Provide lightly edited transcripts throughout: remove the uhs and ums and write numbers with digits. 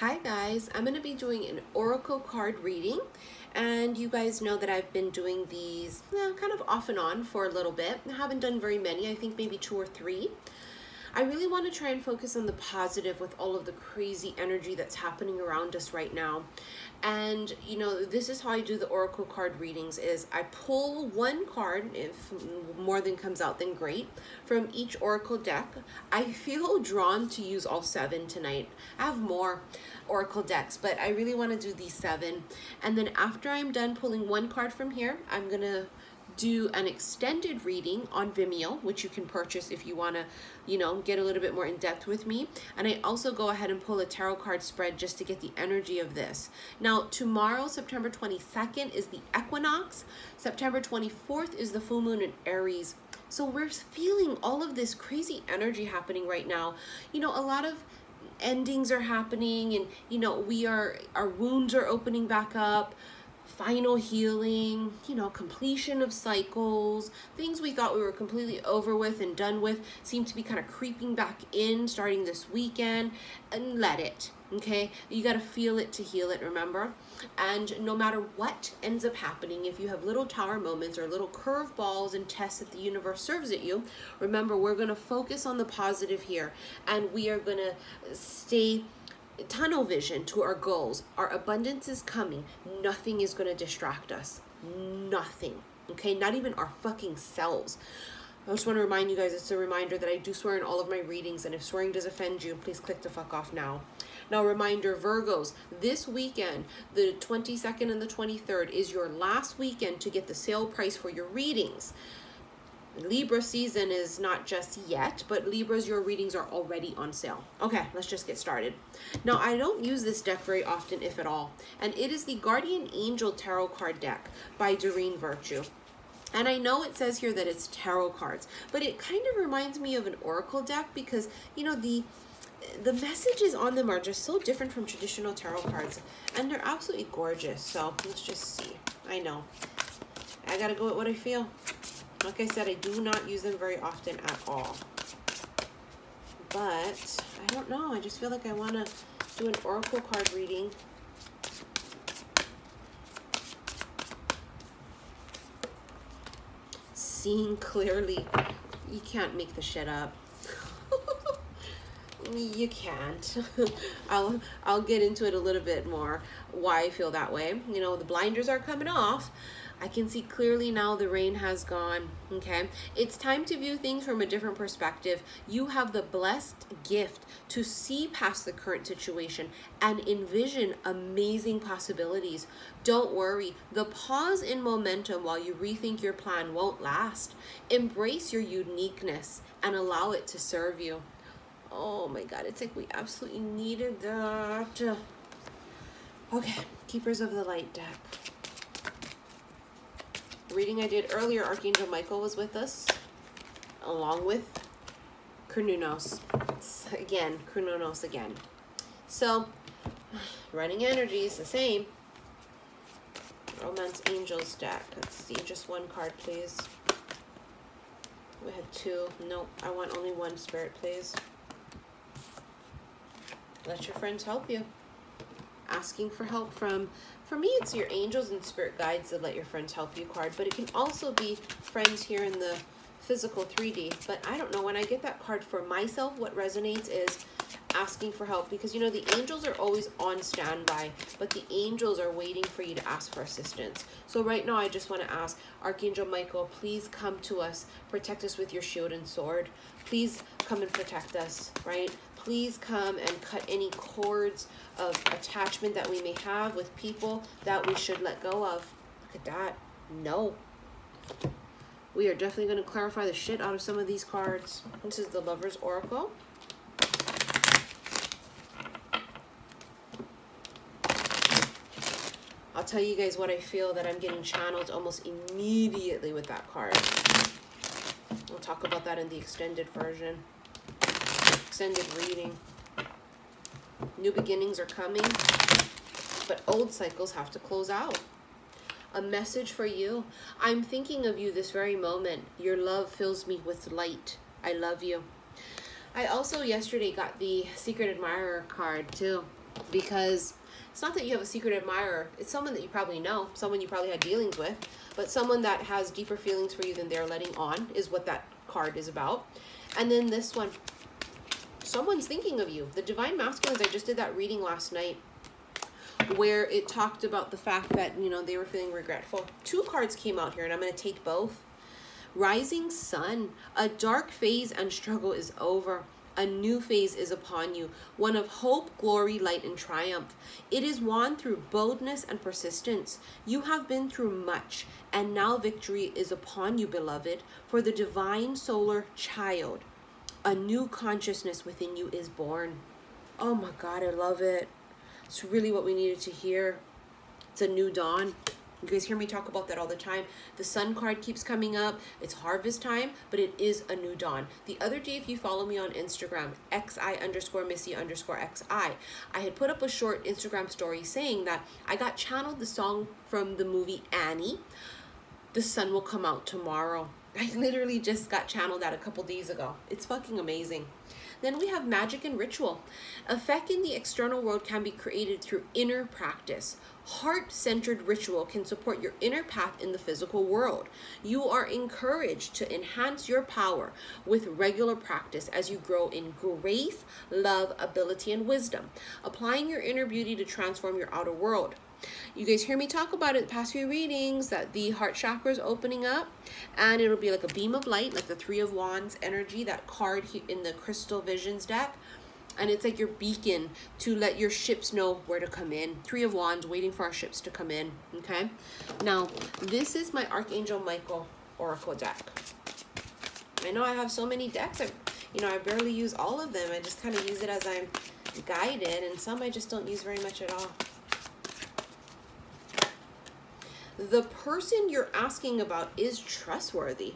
Hi guys, I'm going to be doing an oracle card reading, and you guys know that I've been doing these kind of off and on for a little bit. I haven't done very many, I think maybe 2 or 3. I really want to try and focus on the positive with all of the crazy energy that's happening around us right now. And you know, this is how I do the oracle card readings, is I pull one card, if more than comes out then great, from each oracle deck. I feel drawn to use all 7 tonight. I have more oracle decks, but I really want to do these 7. And then after I'm done pulling one card from here, I'm gonna do an extended reading on Vimeo, which you can purchase if you want to, you know, get a little bit more in depth with me. And I also go ahead and pull a tarot card spread just to get the energy of this. Now, tomorrow, September 22nd, is the equinox. September 24th is the full moon in Aries. So we're feeling all of this crazy energy happening right now. You know, a lot of endings are happening, and you know, our wounds are opening back up. Final healing, you know, completion of cycles, things we thought we were completely over with and done with seem to be kind of creeping back in starting this weekend. And let it, okay? You got to feel it to heal it, remember? And no matter what ends up happening, if you have little tower moments or little curveballs and tests that the universe serves at you, remember, we're going to focus on the positive here, and we are going to stay tunnel vision to our goals. Our abundance is coming. Nothing is going to distract us. Nothing. Okay? Not even our fucking selves. I just want to remind you guys, it's a reminder that I do swear in all of my readings, and if swearing does offend you, please click the fuck off now. Now, reminder, Virgos, this weekend, the 22nd and the 23rd, is your last weekend to get the sale price for your readings. Libra season is not just yet, but Libras, your readings are already on sale. Okay, let's just get started. Now, I don't use this deck very often, if at all, and it is the Guardian Angel Tarot card deck by Doreen Virtue. And I know it says here that it's tarot cards, but it kind of reminds me of an oracle deck because, you know, the messages on them are just so different from traditional tarot cards, and they're absolutely gorgeous. So let's just see. I know. I gotta go with what I feel. Like I said, I do not use them very often at all. But I don't know. I just feel like I want to do an oracle card reading. Seeing clearly. You can't make the shit up. You can't. I'll get into it a little bit more, why I feel that way. You know, the blinders are coming off. I can see clearly now, the rain has gone, okay? It's time to view things from a different perspective. You have the blessed gift to see past the current situation and envision amazing possibilities. Don't worry, the pause in momentum while you rethink your plan won't last. Embrace your uniqueness and allow it to serve you. Oh my God, it's like we absolutely needed that. Okay, Keepers of the Light deck. Reading I did earlier, Archangel Michael was with us, along with Cernunnos. Again, Cernunnos again. So, running energy is the same. Romance Angels deck. Let's see, just one card, please. We had 2. Nope, I want only 1 spirit, please. Let your friends help you. Asking for help from, for me, it's your angels and spirit guides that let your friends help you card, but it can also be friends here in the physical 3D. But I don't know, when I get that card for myself, what resonates is asking for help, because you know, the angels are always on standby, but the angels are waiting for you to ask for assistance. So right now, I just want to ask Archangel Michael, please come to us, protect us with your shield and sword. Please come and protect us, right? Please come and cut any cords of attachment that we may have with people that we should let go of. Look at that. No. We are definitely going to clarify the shit out of some of these cards. This is the Lover's Oracle. I'll tell you guys what I feel that I'm getting channeled almost immediately with that card. We'll talk about that in the extended version. Extended reading. New beginnings are coming, but old cycles have to close out. A message for you. I'm thinking of you this very moment. Your love fills me with light. I love you. I also yesterday got the Secret Admirer card too. because it's not that you have a secret admirer. It's someone that you probably know, someone you probably had dealings with, but someone that has deeper feelings for you than they're letting on is what that card is about. And then this one, someone's thinking of you. The Divine Masculines, I just did that reading last night where it talked about the fact that, you know, they were feeling regretful. Two cards came out here, and I'm going to take both. Rising Sun, a dark phase and struggle is over. A new phase is upon you, one of hope, glory, light, and triumph. It is won through boldness and persistence. You have been through much, and now victory is upon you, beloved, for the divine solar child. A new consciousness within you is born. Oh my God, I love it. It's really what we needed to hear. It's a new dawn. You guys hear me talk about that all the time. The sun card keeps coming up. It's harvest time, but it is a new dawn. The other day, if you follow me on Instagram, xi_missy_xi, I had put up a short Instagram story saying that I got channeled the song from the movie Annie. The sun will come out tomorrow. I literally just got channeled that a couple days ago. It's fucking amazing. Then we have magic and ritual. Effect in the external world can be created through inner practice. Heart-centered ritual can support your inner path in the physical world. You are encouraged to enhance your power with regular practice as you grow in grace, love, ability, and wisdom, applying your inner beauty to transform your outer world. You guys hear me talk about it the past few readings that the heart chakra is opening up, and it'll be like a beam of light, like the Three of Wands energy, that card in the Crystal Visions deck. And it's like your beacon to let your ships know where to come in. Three of Wands, waiting for our ships to come in, okay? Now, this is my Archangel Michael Oracle deck. I know I have so many decks. I barely use all of them. I just kind of use it as I'm guided, and some I just don't use very much at all. The person you're asking about is trustworthy.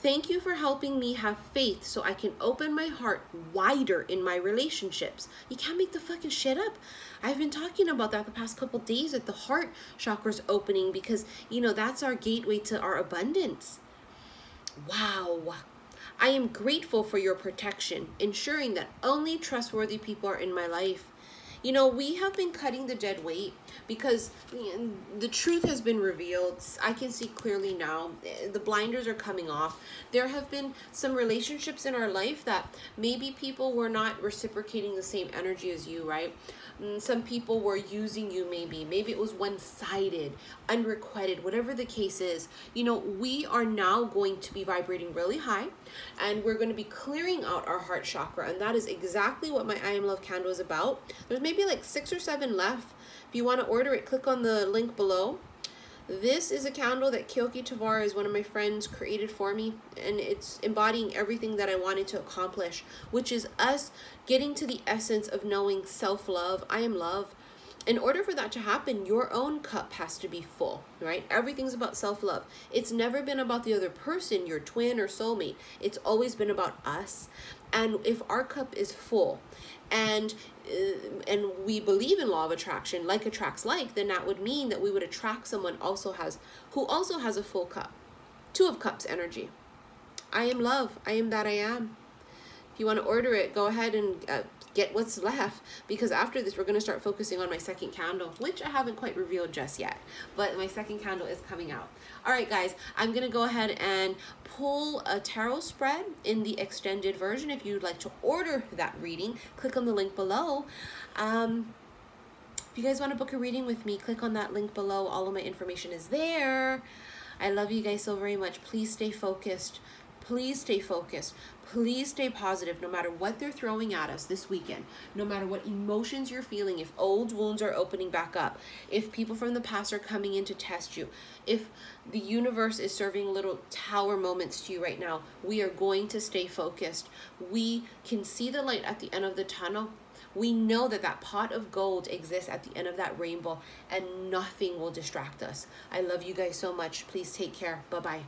Thank you for helping me have faith so I can open my heart wider in my relationships. You can't make the fucking shit up. I've been talking about that the past couple days, that the heart chakra's opening, because, you know, that's our gateway to our abundance. Wow. I am grateful for your protection, ensuring that only trustworthy people are in my life. You know, we have been cutting the dead weight because the truth has been revealed. I can see clearly now. The blinders are coming off. There have been some relationships in our life that maybe people were not reciprocating the same energy as you, right? Some people were using you maybe. Maybe it was one-sided, unrequited, whatever the case is. You know, we are now going to be vibrating really high, and we're going to be clearing out our heart chakra, and that is exactly what my I Am Love candle is about. There's maybe like 6 or 7 left. If you want to order it, click on the link below. This is a candle that Keoki Tavares, one of my friends, created for me, and it's embodying everything that I wanted to accomplish, which is us getting to the essence of knowing self-love. I am love. In order for that to happen, your own cup has to be full, right? Everything's about self-love. It's never been about the other person, your twin or soulmate. It's always been about us. And if our cup is full and we believe in law of attraction, like attracts like, then that would mean that we would attract someone who also has a full cup. Two of Cups energy. I am love. I am that I am. If you want to order it, go ahead and get what's left, because after this we're going to start focusing on my second candle, which I haven't quite revealed just yet, but my second candle is coming out. All right, guys, I'm going to go ahead and pull a tarot spread in the extended version. If you'd like to order that reading, click on the link below. If you guys want to book a reading with me, click on that link below. All of my information is there. I love you guys so very much. Please stay focused. Please stay focused. Please stay positive no matter what they're throwing at us this weekend, no matter what emotions you're feeling, if old wounds are opening back up, if people from the past are coming in to test you, if the universe is serving little tower moments to you right now, we are going to stay focused. We can see the light at the end of the tunnel. We know that that pot of gold exists at the end of that rainbow, and nothing will distract us. I love you guys so much. Please take care. Bye-bye.